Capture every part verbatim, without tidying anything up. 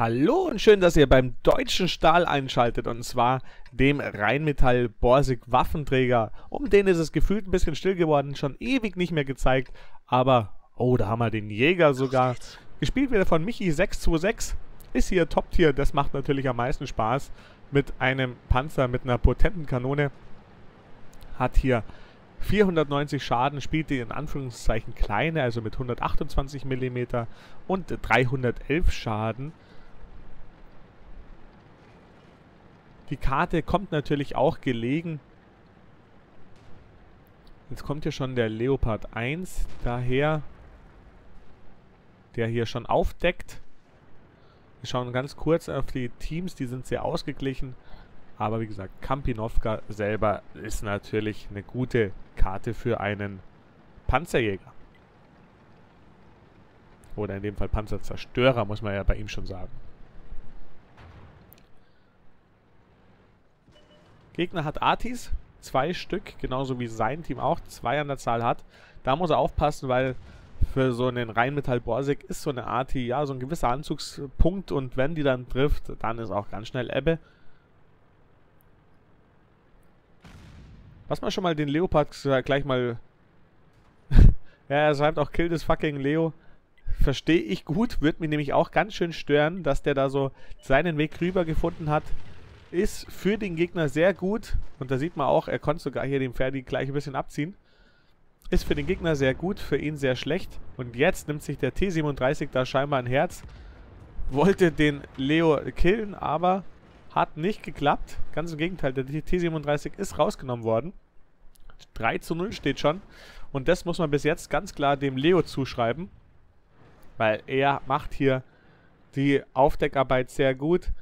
Hallo und schön, dass ihr beim deutschen Stahl einschaltet, und zwar dem Rheinmetall-Borsig-Waffenträger. Um den ist es gefühlt ein bisschen still geworden, schon ewig nicht mehr gezeigt, aber, oh, da haben wir den Jäger sogar. Gespielt wieder von Michi sechs zwei sechs, ist hier Top-Tier, das macht natürlich am meisten Spaß, mit einem Panzer, mit einer potenten Kanone. Hat hier vierhundertneunzig Schaden, spielt die in Anführungszeichen kleine, also mit hundertachtundzwanzig Millimeter und dreihundertelf Schaden. Die Karte kommt natürlich auch gelegen. Jetzt kommt hier schon der Leopard eins daher, der hier schon aufdeckt. Wir schauen ganz kurz auf die Teams, die sind sehr ausgeglichen. Aber wie gesagt, Kampinowka selber ist natürlich eine gute Karte für einen Panzerjäger. Oder in dem Fall Panzerzerstörer, muss man ja bei ihm schon sagen. Gegner hat A Ts, zwei Stück, genauso wie sein Team auch, zwei an der Zahl hat. Da muss er aufpassen, weil für so einen Rheinmetall-Borsig ist so eine A T ja so ein gewisser Anzugspunkt, und wenn die dann trifft, dann ist auch ganz schnell Ebbe. Was man schon mal den Leopard gleich mal... ja, er schreibt auch Kill this fucking Leo. Verstehe ich gut, wird mir nämlich auch ganz schön stören, dass der da so seinen Weg rüber gefunden hat. Ist für den Gegner sehr gut, und da sieht man auch, er konnte sogar hier dem Ferdi gleich ein bisschen abziehen. Ist für den Gegner sehr gut, für ihn sehr schlecht, und jetzt nimmt sich der T siebenunddreißig da scheinbar ein Herz. Wollte den Leo killen, aber hat nicht geklappt. Ganz im Gegenteil, der T siebenunddreißig ist rausgenommen worden. drei zu null steht schon, und das muss man bis jetzt ganz klar dem Leo zuschreiben, weil er macht hier die Aufdeckarbeit sehr gut.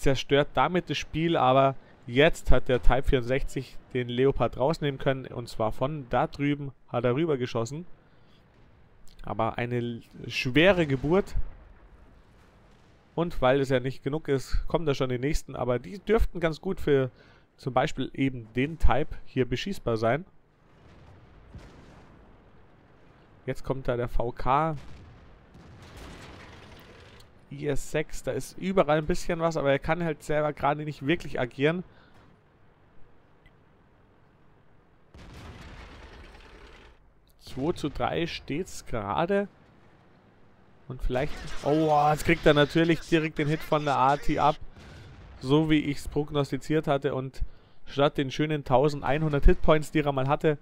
Zerstört damit das Spiel, aber jetzt hat der Type vierundsechzig den Leopard rausnehmen können, und zwar von da drüben hat er rüber geschossen. Aber eine schwere Geburt, und weil es ja nicht genug ist, kommen da schon die nächsten, aber die dürften ganz gut für zum Beispiel eben den Type hier beschießbar sein. Jetzt kommt da der V K I S sechs, da ist überall ein bisschen was, aber er kann halt selber gerade nicht wirklich agieren. zwei zu drei steht's gerade. Und vielleicht... Oh, jetzt kriegt er natürlich direkt den Hit von der A T ab. So wie ich es prognostiziert hatte, und statt den schönen eintausendeinhundert Hitpoints, die er mal hatte,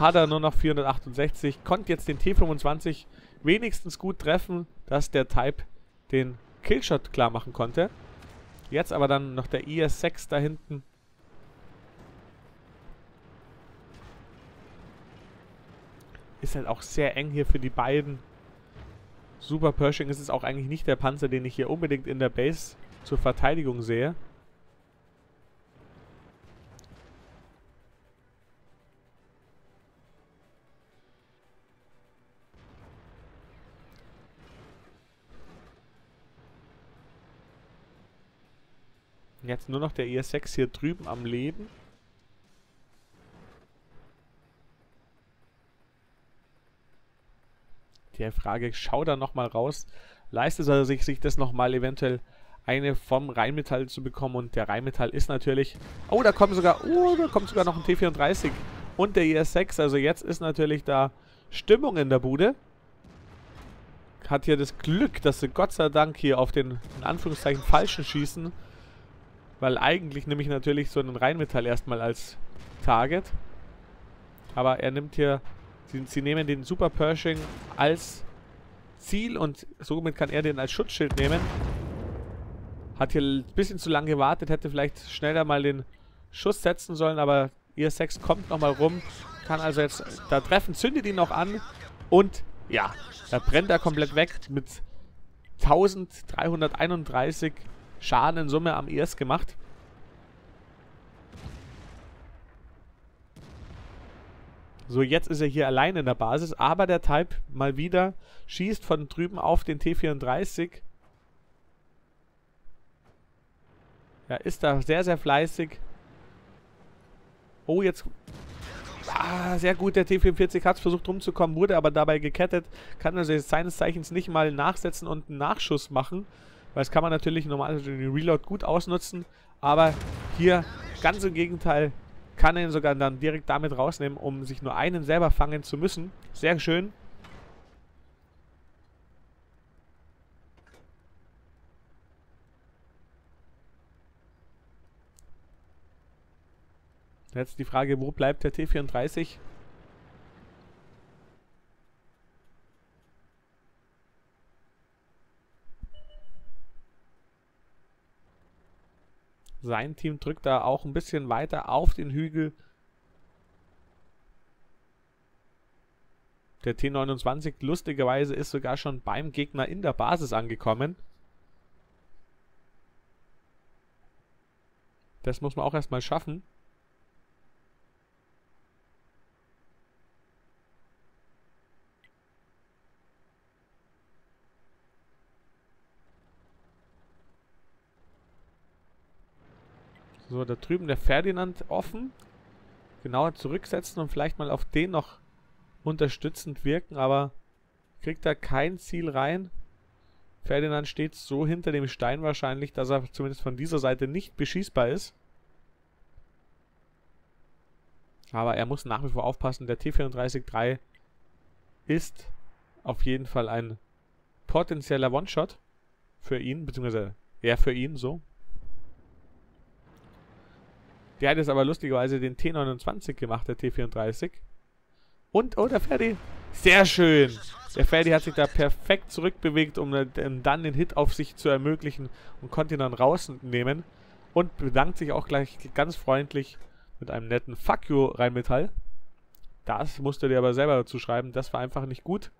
hat er nur noch vierhundertachtundsechzig. Konnte jetzt den T fünfundzwanzig wenigstens gut treffen, dass der Type den Killshot klar machen konnte. Jetzt aber dann noch der I S sechs da hinten. Ist halt auch sehr eng hier für die beiden. Super Pershing ist es auch eigentlich nicht der Panzer, den ich hier unbedingt in der Base zur Verteidigung sehe. Jetzt nur noch der I S sechs hier drüben am Leben. Die Frage, schau da nochmal raus. Leistet es also sich, sich das nochmal eventuell eine vom Rheinmetall zu bekommen? Und der Rheinmetall ist natürlich... Oh, da kommen sogar... Oh, da kommt sogar noch ein T vierunddreißig und der I S sechs. Also jetzt ist natürlich da Stimmung in der Bude. Hat hier das Glück, dass sie Gott sei Dank hier auf den, in Anführungszeichen, falschen schießen. Weil eigentlich nehme ich natürlich so einen Rheinmetall erstmal als Target. Aber er nimmt hier, sie, sie nehmen den Super Pershing als Ziel, und somit kann er den als Schutzschild nehmen. Hat hier ein bisschen zu lange gewartet, hätte vielleicht schneller mal den Schuss setzen sollen, aber I S sechs kommt nochmal rum. Kann also jetzt da treffen, zündet ihn noch an, und ja, da brennt er komplett weg mit eintausenddreihunderteinunddreißig Schaden in Summe am I S gemacht. So, jetzt ist er hier alleine in der Basis, aber der Type mal wieder schießt von drüben auf den T vierunddreißig. Er ist da sehr, sehr fleißig. Oh, jetzt Ah, sehr gut, der T vierundvierzig hat es versucht rumzukommen, wurde aber dabei gekettet. Kann also jetzt seines Zeichens nicht mal nachsetzen und einen Nachschuss machen. Weil das kann man natürlich normalerweise den Reload gut ausnutzen. Aber hier, ganz im Gegenteil, kann er ihn sogar dann direkt damit rausnehmen, um sich nur einen selber fangen zu müssen. Sehr schön. Jetzt die Frage, wo bleibt der T vierunddreißig? Sein Team drückt da auch ein bisschen weiter auf den Hügel. Der T neunundzwanzig lustigerweise ist sogar schon beim Gegner in der Basis angekommen. Das muss man auch erstmal schaffen. So, da drüben der Ferdinand offen. Genauer zurücksetzen und vielleicht mal auf den noch unterstützend wirken, aber kriegt da kein Ziel rein. Ferdinand steht so hinter dem Stein wahrscheinlich, dass er zumindest von dieser Seite nicht beschießbar ist. Aber er muss nach wie vor aufpassen. Der T vierunddreißig drei ist auf jeden Fall ein potenzieller One-Shot für ihn, beziehungsweise eher für ihn so. Der hat jetzt aber lustigerweise den T neunundzwanzig gemacht, der T vierunddreißig. Und, oh, der Ferdi. Sehr schön. Der Ferdi hat sich da perfekt zurückbewegt, um dann den Hit auf sich zu ermöglichen und konnte ihn dann rausnehmen. Und bedankt sich auch gleich ganz freundlich mit einem netten Fuck you, Rheinmetall. Das musst du dir aber selber dazu schreiben. Das war einfach nicht gut.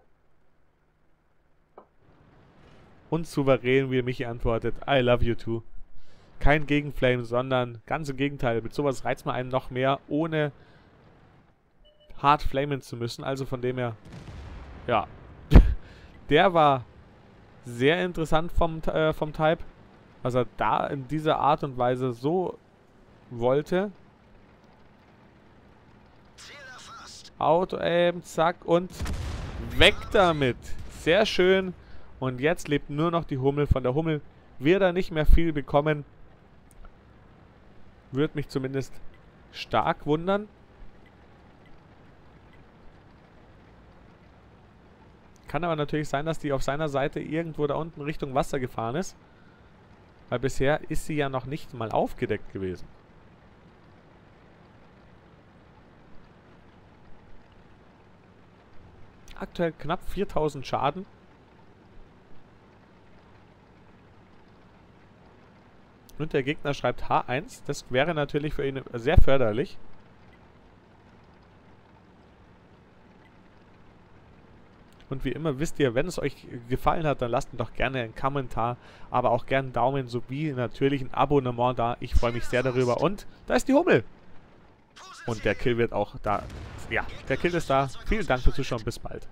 Und souverän, wie Michi antwortet, I love you too. Kein Gegenflame, sondern ganz im Gegenteil. Mit sowas reizt man einen noch mehr, ohne hart flamen zu müssen. Also von dem her, ja. Der war sehr interessant vom, äh, vom Type, was er da in dieser Art und Weise so wollte. Auto-Aim, zack und weg damit. Sehr schön. Und jetzt lebt nur noch die Hummel. Von der Hummel wird er nicht mehr viel bekommen. Würde mich zumindest stark wundern. Kann aber natürlich sein, dass die auf seiner Seite irgendwo da unten Richtung Wasser gefahren ist. Weil bisher ist sie ja noch nicht mal aufgedeckt gewesen. Aktuell knapp viertausend Schaden. Und der Gegner schreibt H eins. Das wäre natürlich für ihn sehr förderlich. Und wie immer wisst ihr, wenn es euch gefallen hat, dann lasst mir doch gerne einen Kommentar, aber auch gerne einen Daumen sowie natürlich ein Abonnement da. Ich freue mich sehr darüber. Und da ist die Hummel. Und der Kill wird auch da. Ja, der Kill ist da. Vielen Dank fürs Zuschauen. Bis bald.